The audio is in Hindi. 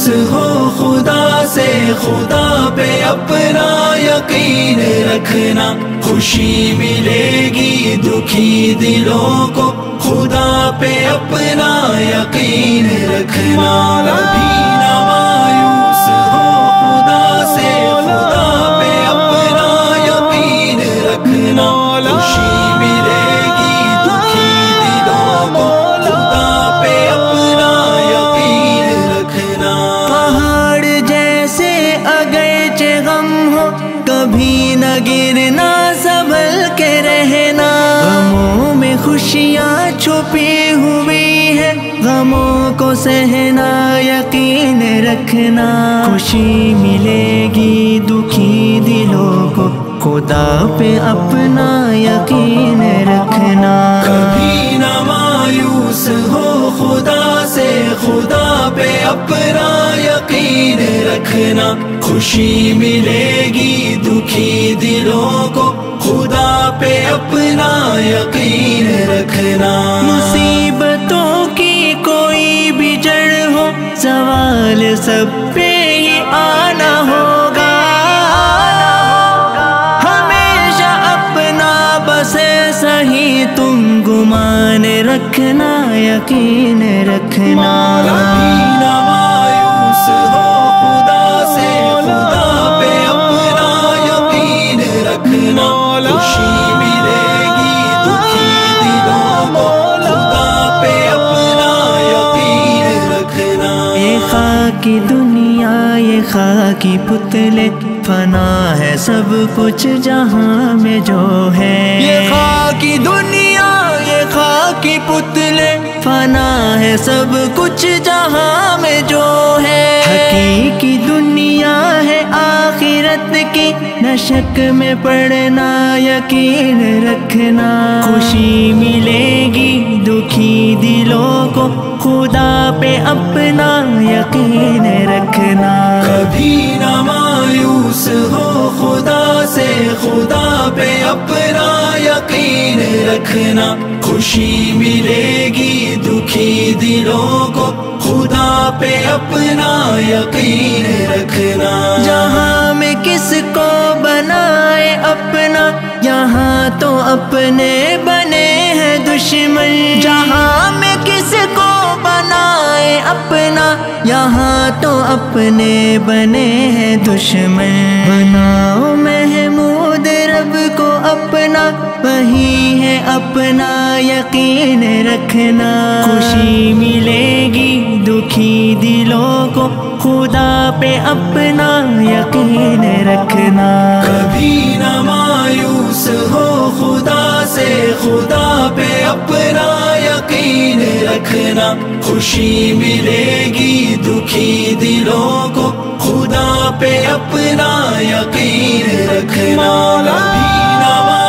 पास हो खुदा से, खुदा पे अपना यकीन रखना। खुशी मिलेगी दुखी दिलों को, खुदा पे अपना यकीन रखना। कभी ना मायूस हो खुदा से, खुदा पे अपना यकीन रखना। खुशी मिलेगी दुखी दिलों को, खुदा पे अपना यकीन रखना। पहाड़ जैसे अगरचे गम हो, कभी न गिरना, संभल के रहना। गमों में खुशियाँ छुपी हुई है, गमों को सहना यकीन रखना। खुशी मिलेगी दुखी दिलों को, खुदा पे अपना यकीन रखना। कभी ना मायूस हो खुदा से, खुदा पे अपना यकीन रखना। खुशी मिलेगी दुखी दिलों को, खुदा पे अपना यकीन रखना। मुसीबतों की कोई भी जड़ हो, सवाल सब पे ही आना होगा। हमेशा अपना बसे सही, तुम गुमान रखना यकीन रखना। की दुनिया ये खाकी पुतले, फना है सब कुछ जहाँ में जो है। ये खाकी दुनिया ये खाकी पुतले, फना है सब कुछ जहाँ में जो है। हकीकी दुनिया है आखिरत की, न शक में पड़ना यकीन रखना। खुशी मिलेगी दुखी दिलों को, खुदा पे अपना यकीन रखना। कभी ना मायूस हो खुदा से, खुदा पे अपना यकीन रखना। खुशी मिलेगी दुखी दिलों को, खुदा पे अपना यकीन रखना। जहाँ में किसको बनाए अपना, यहाँ तो अपने बने हैं दुश्मन। जहाँ में किसको बनाए अपना, यहाँ तो अपने बने हैं दुश्मन। बनाओ महमूद रब को अपना, वही है अपना यकीन रखना। खुशी मिलेगी दुखी दिलों को, खुदा पे अपना यकीन रखना। कभी ना मायूस हो खुदा से, खुदा पे अपना यकीन रखना। खुशी मिलेगी दुखी दिलों को, खुदा पे अपना यकीन रखना। कभी ना